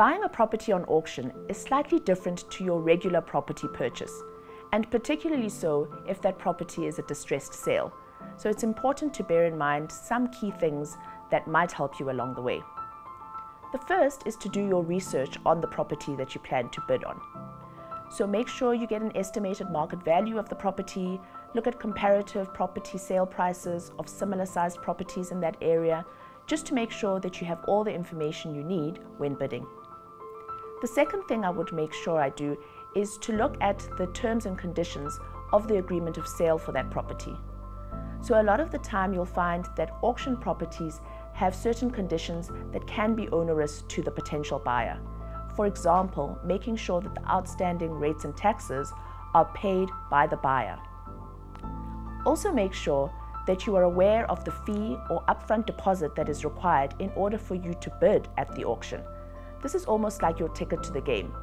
Buying a property on auction is slightly different to your regular property purchase, and particularly so if that property is a distressed sale. So it's important to bear in mind some key things that might help you along the way. The first is to do your research on the property that you plan to bid on. So make sure you get an estimated market value of the property, look at comparative property sale prices of similar sized properties in that area, just to make sure that you have all the information you need when bidding. The second thing I would make sure I do is to look at the terms and conditions of the agreement of sale for that property. So a lot of the time you'll find that auction properties have certain conditions that can be onerous to the potential buyer. For example, making sure that the outstanding rates and taxes are paid by the buyer. Also make sure that you are aware of the fee or upfront deposit that is required in order for you to bid at the auction. This is almost like your ticket to the game.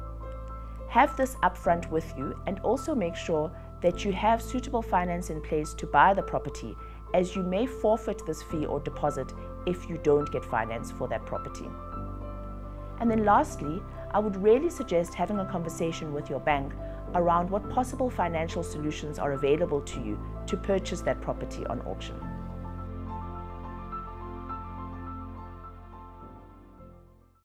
Have this upfront with you, and also make sure that you have suitable finance in place to buy the property, as you may forfeit this fee or deposit if you don't get finance for that property. And then lastly, I would really suggest having a conversation with your bank around what possible financial solutions are available to you to purchase that property on auction.